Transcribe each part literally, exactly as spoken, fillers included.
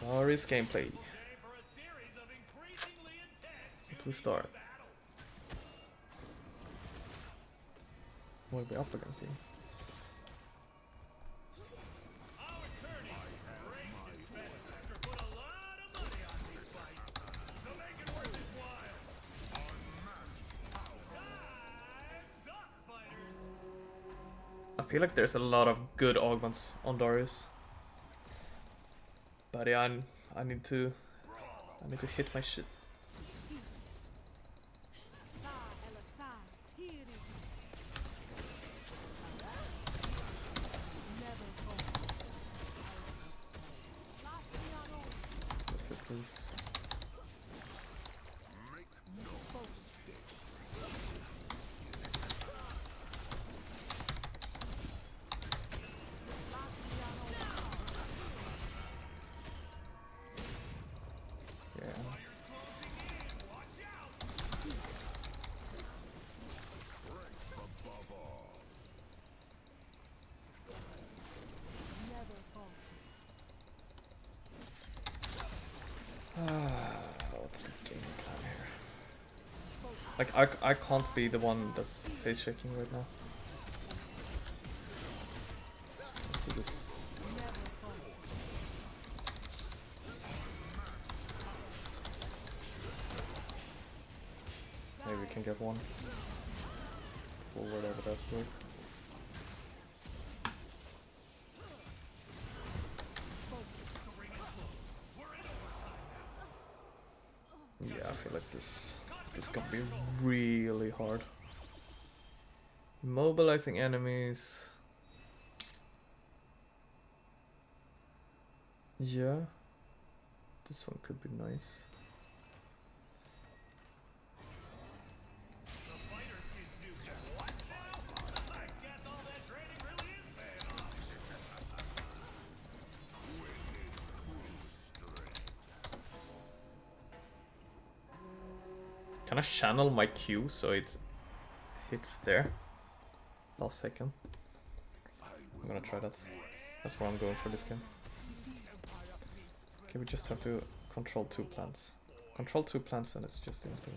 Darius gameplay. Blue star. What are we up against here? I feel like there's a lot of good augments on Darius, but yeah, I, I need to, I need to hit my shit. Let's hit this. Like, I, I can't be the one that's face shaking right now. Let's do this. Maybe we can get one. Or whatever that's worth. Yeah, I feel like this... This is gonna be really hard. Mobilizing enemies. Yeah. This one could be nice. Can I channel my Q so it hits there? Last second. I'm gonna try that. That's where I'm going for this game. Okay, we just have to control two plants. Control two plants and it's just insta-win.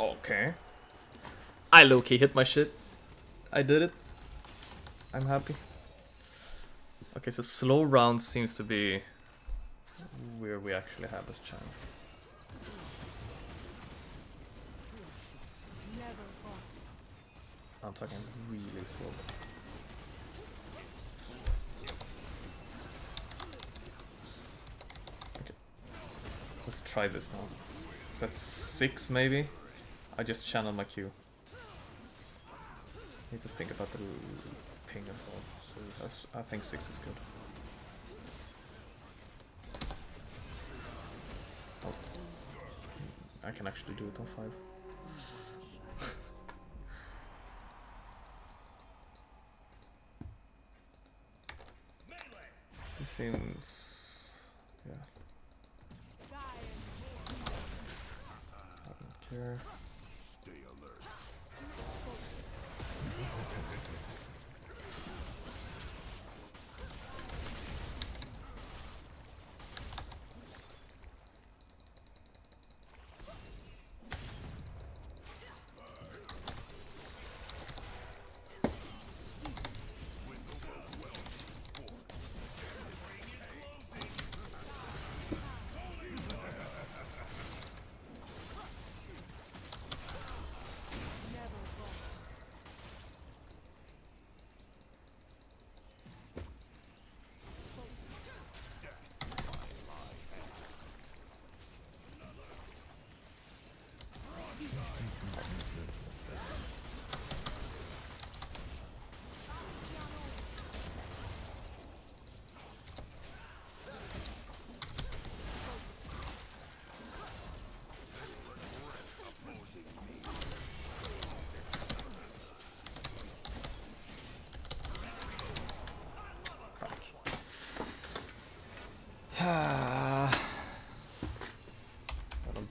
Okay. I low-key hit my shit. I did it. I'm happy. Okay, so slow round seems to be where we actually have this chance. I'm talking really slow. Okay. Let's try this now. So that's six maybe? I just channel my Q. Need to think about the ping as well. So that's, I think six is good. Oh. I can actually do it on five. This seems, yeah. I don't care.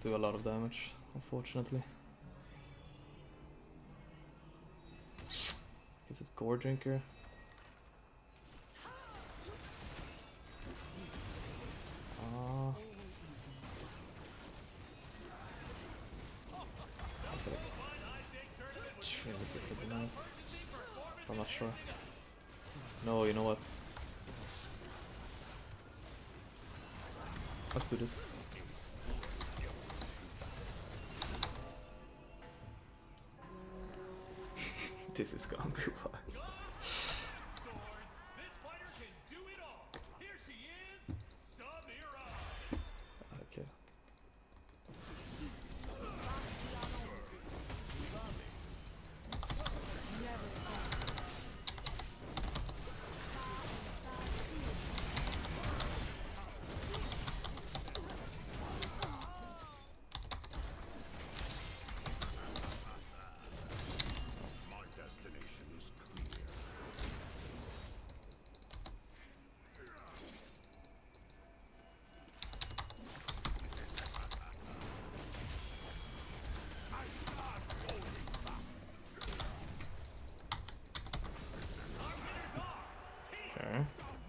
doesn't do a lot of damage, unfortunately. Is it Gore Drinker? Uh, Trinity could be nice. I'm not sure. No, you know what? Let's do this. This is gonna be wild.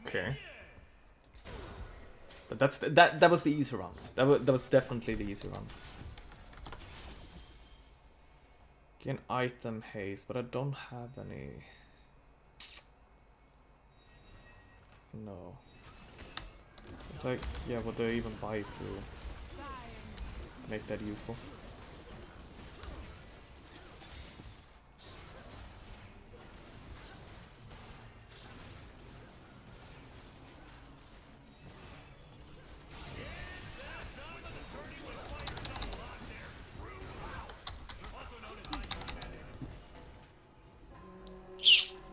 Okay. Okay, but that's th that that was the easy round. That was that was definitely the easy round. Gain item haste, but I don't have any. No. It's like, yeah, what do I even buy to make that useful?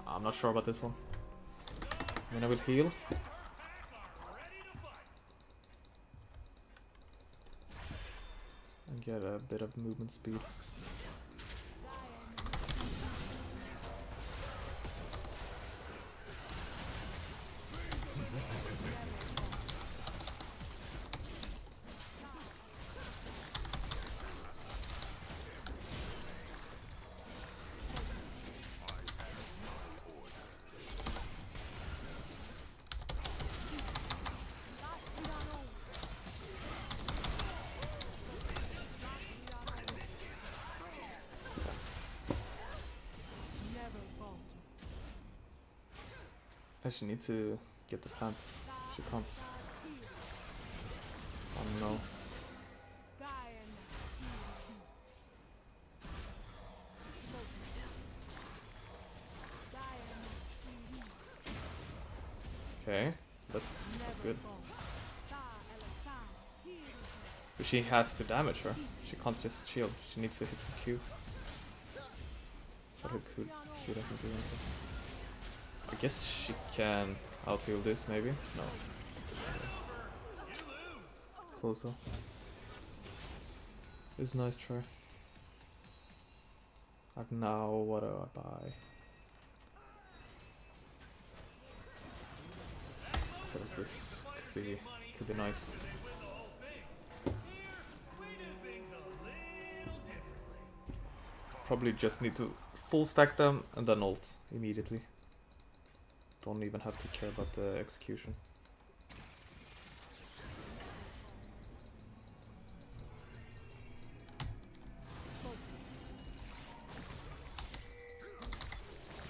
I'm not sure about this one. I mean, I will heal. And get a bit of movement speed. She needs to get the pants. She can't. Oh no. Okay, that's that's good. But she has to damage her. She can't just shield. She needs to hit some Q. But her Q, she doesn't do anything. I guess she can out heal this, maybe? No. Cool though. It's a nice try. Like now, what do I buy? I feel like this could be, could be nice. Probably just need to full stack them and then ult immediately. Don't even have to care about the execution.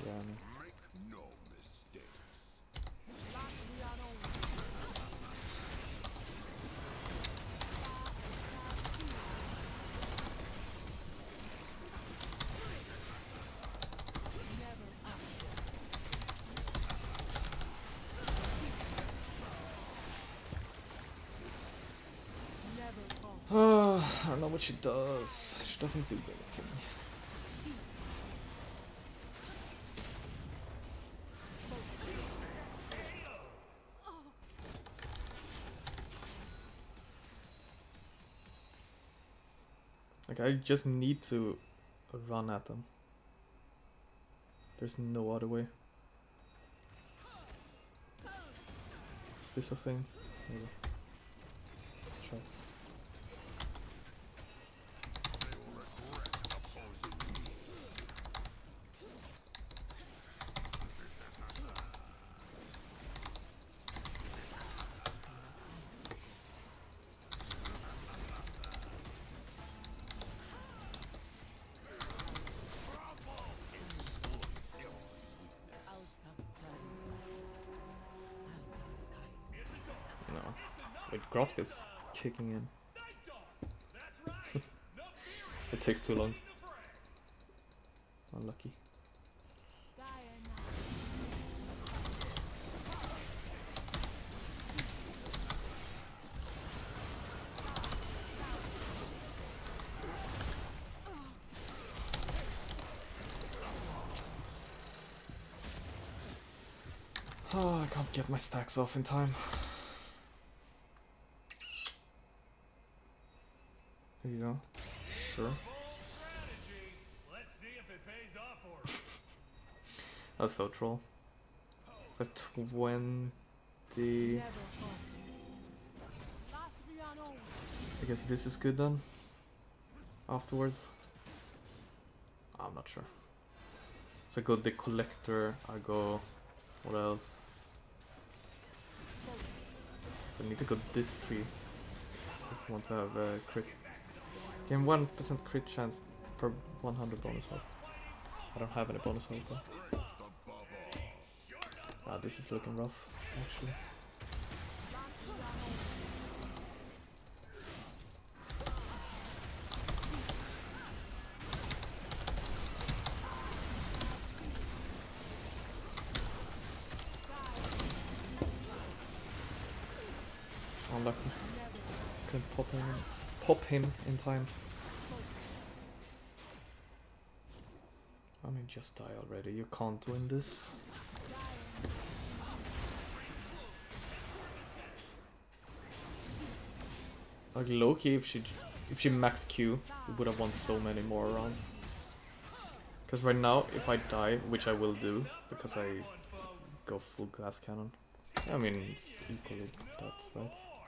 Yeah, I mean. I don't know what she does. She doesn't do anything. Like, I just need to run at them. There's no other way. Is this a thing? Maybe. Let's try this. Wait, Grosk is kicking in. It takes too long. Unlucky. Oh, I can't get my stacks off in time. There you go. Sure. That's so troll. For twenty. I guess this is good then. Afterwards. I'm not sure. So I go the collector, I go. What else? So I need to go this tree if I want to have uh, crits. Gain one percent crit chance per one hundred bonus health. I don't have any bonus health though. Ah, this is looking rough, actually. Unlucky. Couldn't pop him in, pop him in time. I mean, just die already. You can't win this. Like Loki, if she if she maxed Q, we would have won so many more rounds. Because right now, if I die, which I will do, because I go full glass cannon. I mean, it's equally that, right?